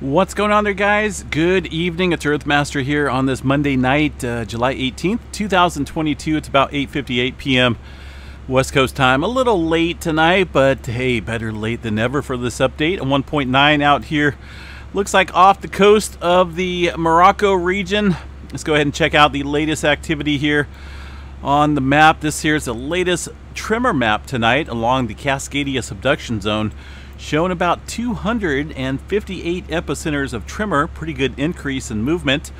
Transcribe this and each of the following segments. What's going on there, guys? Good evening. It's Earthmaster here on this Monday night, July 18th, 2022. It's about 8:58 p.m. West Coast time. A little late tonight, but hey, better late than never for this update. A 1.9 out here. Looks like off the coast of the Morocco region. Let's go ahead and check out the latest activity here on the map. This here is the latest tremor map tonight along the Cascadia subduction zone, showing about 258 epicenters of tremor. Pretty good increase in movement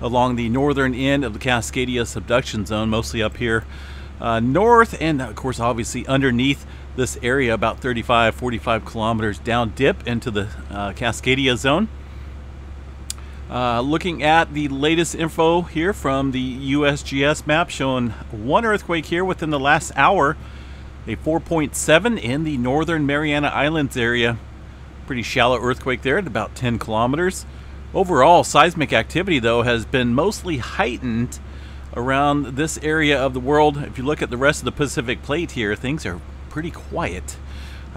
along the northern end of the Cascadia subduction zone, mostly up here north, and of course obviously underneath this area, about 35-45 kilometers down dip into the Cascadia zone. Looking at the latest info here from the USGS map, showing one earthquake here within the last hour, a 4.7 in the northern Mariana Islands area. Pretty shallow earthquake there at about 10 kilometers. Overall, seismic activity, though, has been mostly heightened around this area of the world. If you look at the rest of the Pacific Plate here, things are pretty quiet.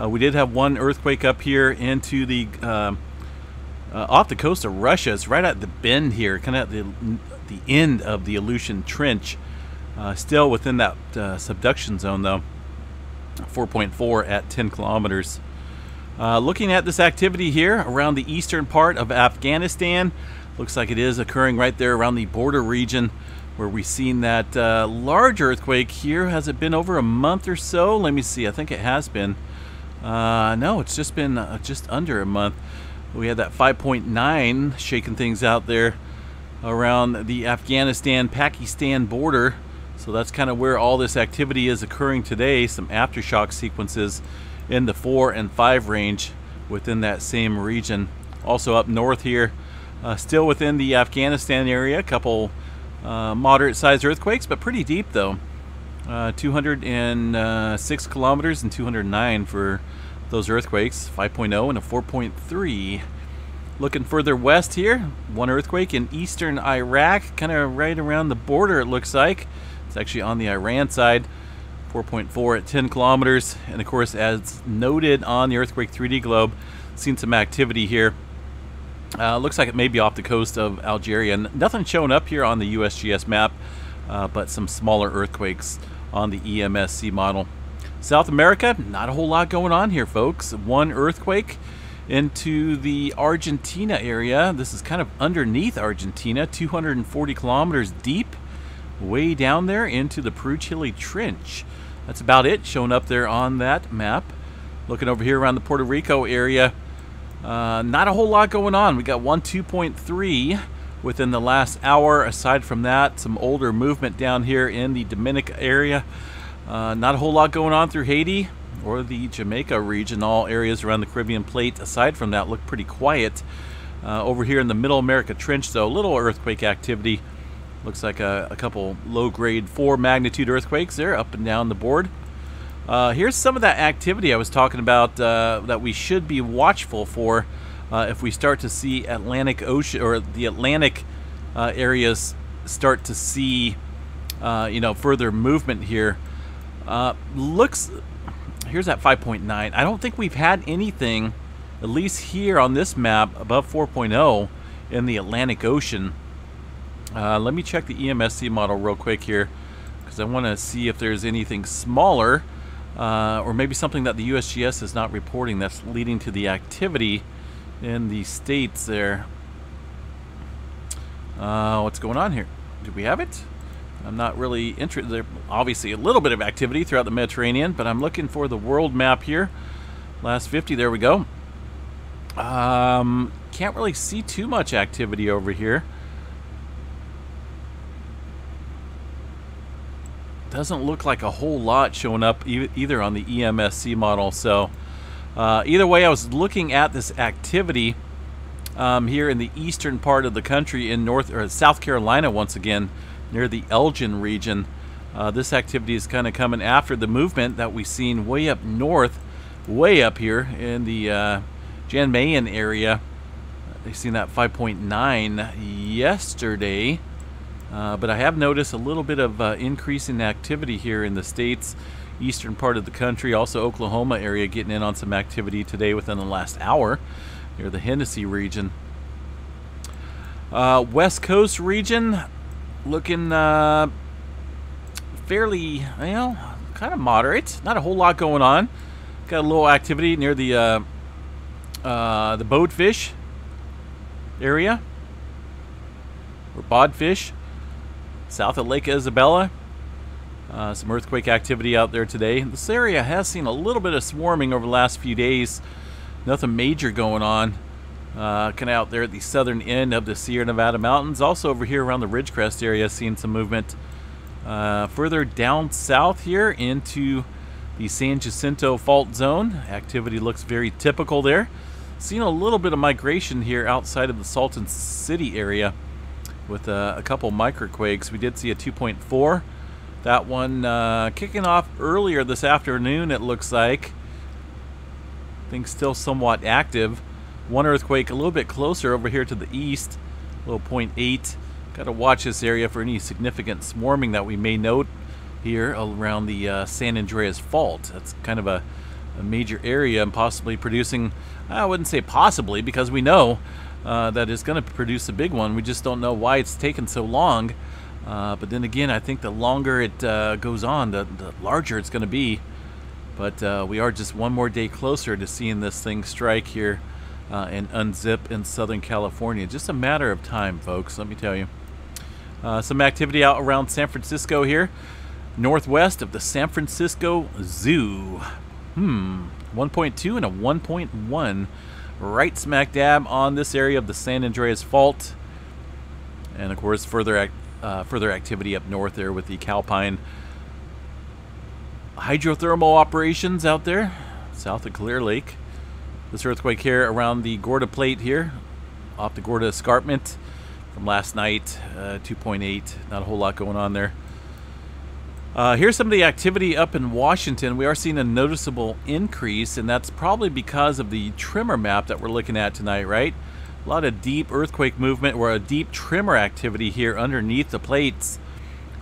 We did have one earthquake up here into the off the coast of Russia. It's right at the bend here, kind of at the end of the Aleutian Trench. Still within that subduction zone, though. 4.4 at 10 kilometers. Looking at this activity here around the eastern part of Afghanistan, looks like it is occurring right there around the border region where we've seen that large earthquake here. Has it been over a month or so? Let me see. I think it has been. No, it's just been just under a month. We had that 5.9 shaking things out there around the Afghanistan-Pakistan border. So that's kind of where all this activity is occurring today. Some aftershock sequences in the 4 and 5 range within that same region. Also up north here, still within the Afghanistan area, a couple moderate-sized earthquakes, but pretty deep though. 206 kilometers and 209 for those earthquakes, 5.0 and a 4.3. Looking further west here, one earthquake in eastern Iraq, kind of right around the border it looks like. Actually on the Iran side, 4.4 at 10 kilometers. And of course, as noted on the Earthquake 3D Globe, seen some activity here. Looks like it may be off the coast of Algeria. Nothing shown up here on the USGS map, but some smaller earthquakes on the EMSC model. South America, not a whole lot going on here, folks. One earthquake into the Argentina area. This is kind of underneath Argentina, 240 kilometers deep, way down there into the Peru Chile trench. That's about it shown up there on that map. Looking over here around the Puerto Rico area, not a whole lot going on. We got 2.3 within the last hour. Aside from that, some older movement down here in the Dominica area. Not a whole lot going on through Haiti or the Jamaica region. All areas around the Caribbean plate, aside from that, look pretty quiet. Over here in the Middle America trench, though, little earthquake activity. Looks like a couple low-grade 4 magnitude earthquakes there up and down the board. Here's some of that activity I was talking about that we should be watchful for if we start to see Atlantic Ocean or the Atlantic areas start to see you know, further movement here. Here's that 5.9. I don't think we've had anything, at least here on this map, above 4.0 in the Atlantic Ocean. Let me check the EMSC model real quick here, because I want to see if there's anything smaller or maybe something that the USGS is not reporting that's leading to the activity in the states there. What's going on here? Do we have it? I'm not really interested. There's obviously a little bit of activity throughout the Mediterranean, but I'm looking for the world map here. Last 50, there we go. Can't really see too much activity over here. Doesn't look like a whole lot showing up either on the EMSC model. So either way, I was looking at this activity here in the eastern part of the country in South Carolina once again, near the Elgin region. This activity is kind of coming after the movement that we've seen way up north, way up here in the Jan Mayen area. They've seen that 5.9 yesterday. But I have noticed a little bit of increase in activity here in the states, eastern part of the country. Also Oklahoma area getting in on some activity today within the last hour near the Hennessy region. West Coast region looking fairly, kind of moderate. Not a whole lot going on. Got a little activity near the bodfish area, or bodfish, south of Lake Isabella. Some earthquake activity out there today. This area has seen a little bit of swarming over the last few days. Nothing major going on. Kind of out there at the southern end of the Sierra Nevada mountains. Also over here around the Ridgecrest area, seeing some movement. Further down south here into the San Jacinto Fault Zone. Activity looks very typical there. Seeing a little bit of migration here outside of the Salton City area with a couple microquakes. We did see a 2.4. That one kicking off earlier this afternoon, it looks like. Things still somewhat active. One earthquake a little bit closer over here to the east, a little 0.8. Got to watch this area for any significant swarming that we may note here around the San Andreas Fault. That's kind of a major area and possibly producing, I wouldn't say possibly, because we know that it's going to produce a big one. We just don't know why it's taken so long. But then again, I think the longer it goes on, the larger it's going to be. But we are just one more day closer to seeing this thing strike here and unzip in Southern California. Just a matter of time, folks, let me tell you. Some activity out around San Francisco here, northwest of the San Francisco Zoo. 1.2 and a 1.1 right smack dab on this area of the San Andreas Fault. And of course, further activity up north there with the Calpine hydrothermal operations out there south of Clear Lake. This earthquake here around the Gorda Plate here off the Gorda Escarpment from last night, 2.8. Not a whole lot going on there. Here's some of the activity up in Washington. We are seeing a noticeable increase, and that's probably because of the tremor map that we're looking at tonight, right? A lot of deep earthquake movement or a deep tremor activity here underneath the plates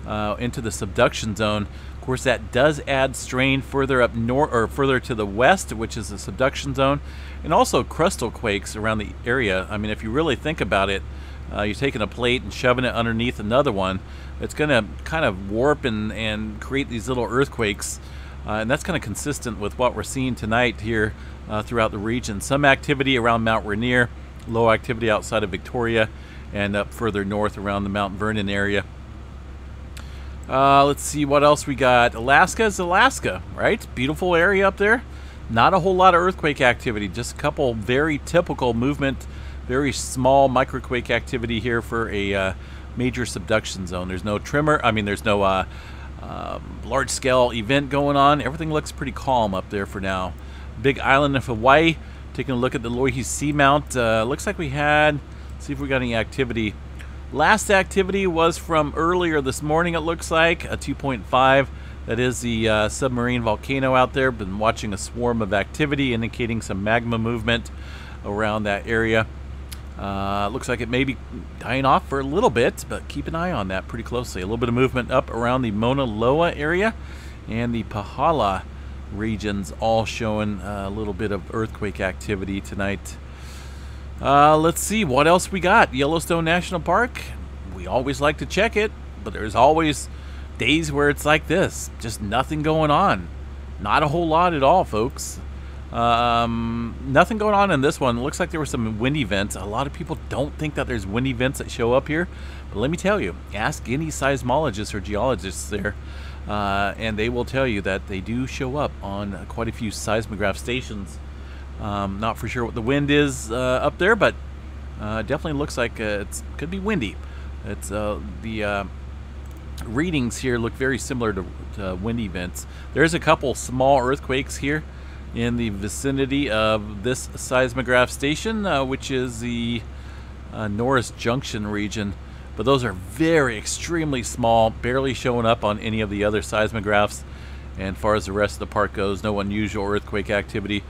into the subduction zone. Of course, that does add strain further up north or further to the west, which is the subduction zone, and also crustal quakes around the area. I mean, if you really think about it, you're taking a plate and shoving it underneath another one. It's going to kind of warp and create these little earthquakes. And that's kind of consistent with what we're seeing tonight here throughout the region. Some activity around Mount Rainier. Low activity outside of Victoria and up further north around the Mount Vernon area. Let's see what else we got. Alaska is Alaska, right? Beautiful area up there. Not a whole lot of earthquake activity, just a couple very typical movement, very small microquake activity here for a major subduction zone. There's no tremor. I mean, there's no large-scale event going on. Everything looks pretty calm up there for now. Big island of Hawaii. Taking a look at the Loihi Seamount, looks like we had, let's see if we got any activity. Last activity was from earlier this morning, it looks like, a 2.5. That is the submarine volcano out there. Been watching a swarm of activity indicating some magma movement around that area. Looks like it may be dying off for a little bit, but keep an eye on that pretty closely. A little bit of movement up around the Mauna Loa area and the Pahala regions, all showing a little bit of earthquake activity tonight. Let's see what else we got. Yellowstone National Park, we always like to check it, but there's always days where it's like this, just nothing going on. Not a whole lot at all, folks. Nothing going on in this one. It looks like there were some wind events. A lot of people don't think that there's wind events that show up here, but let me tell you, ask any seismologists or geologists there. And they will tell you that they do show up on quite a few seismograph stations. Not for sure what the wind is up there, but definitely looks like it could be windy. It's the readings here look very similar to wind events. There's a couple small earthquakes here in the vicinity of this seismograph station, which is the Norris Junction region. But those are very extremely small, barely showing up on any of the other seismographs. And as far as the rest of the park goes, no unusual earthquake activity.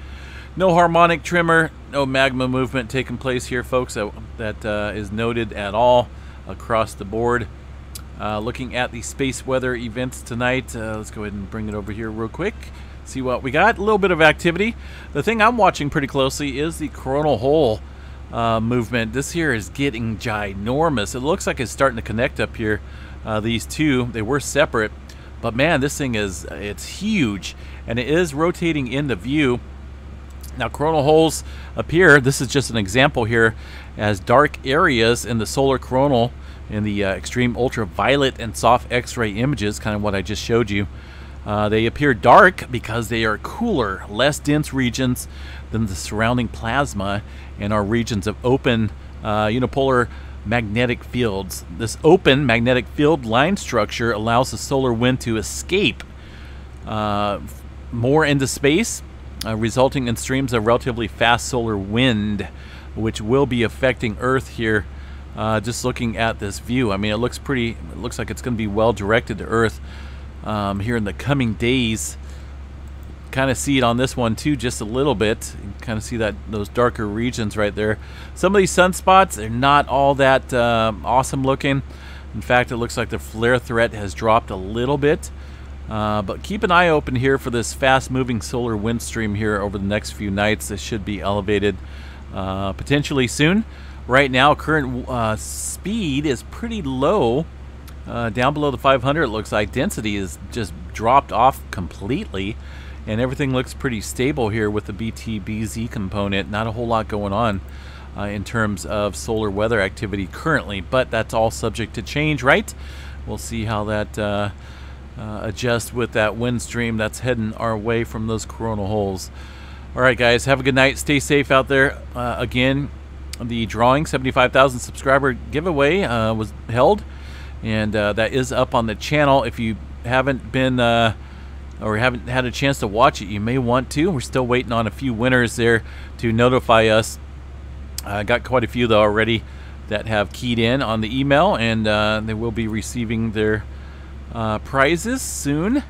No harmonic tremor, no magma movement taking place here, folks. That is noted at all across the board. Looking at the space weather events tonight, let's go ahead and bring it over here real quick. See what we got. A little bit of activity. The thing I'm watching pretty closely is the coronal hole. movement. This here is getting ginormous. It looks like it's starting to connect up here. These two, they were separate, but man, this thing is, it's huge, and it is rotating into view. Now, coronal holes appear, this is just an example here, as dark areas in the solar coronal in the extreme ultraviolet and soft x-ray images, kind of what I just showed you. They appear dark because they are cooler, less dense regions than the surrounding plasma and are regions of open unipolar magnetic fields. This open magnetic field line structure allows the solar wind to escape more into space, resulting in streams of relatively fast solar wind, which will be affecting Earth here. Just looking at this view, I mean, it looks pretty, it looks like it's going to be well directed to Earth here in the coming days. Kind of see it on this one too, just a little bit. You kind of see that, those darker regions right there. Some of these sunspots, they're not all that awesome looking. In fact, it looks like the flare threat has dropped a little bit, but keep an eye open here for this fast moving solar wind stream here over the next few nights. This should be elevated potentially soon. Right now, current speed is pretty low, down below the 500. It looks like density is just dropped off completely, and everything looks pretty stable here with the BTBZ component. Not a whole lot going on in terms of solar weather activity currently, but that's all subject to change, right? We'll see how that adjusts with that wind stream that's heading our way from those coronal holes. All right, guys, have a good night. Stay safe out there. Again, the drawing, 75,000 subscriber giveaway was held, and that is up on the channel. If you haven't been or haven't had a chance to watch it, you may want to. We're still waiting on a few winners there to notify us. I got quite a few though already that have keyed in on the email, and they will be receiving their prizes soon.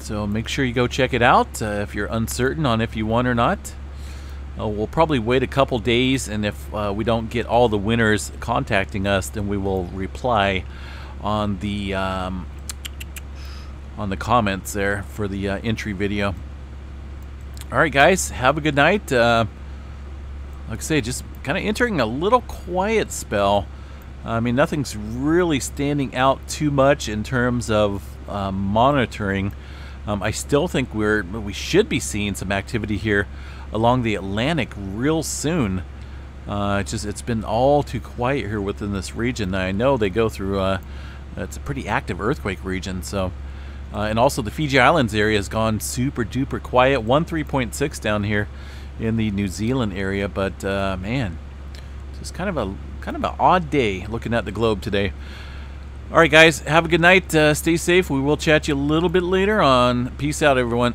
So make sure you go check it out if you're uncertain on if you won or not. We'll probably wait a couple days, and if we don't get all the winners contacting us, then we will reply on the comments there for the entry video. All right, guys, have a good night. Like I say, just kind of entering a little quiet spell. I mean, nothing's really standing out too much in terms of monitoring. I still think we should be seeing some activity here along the Atlantic real soon. It's been all too quiet here within this region. Now, I know they go through it's a pretty active earthquake region, so and also the Fiji Islands area has gone super duper quiet. 13.6 down here in the New Zealand area, but man, just kind of an odd day looking at the globe today. All right, guys, have a good night. Stay safe. We will chat you a little bit later on. Peace out, everyone.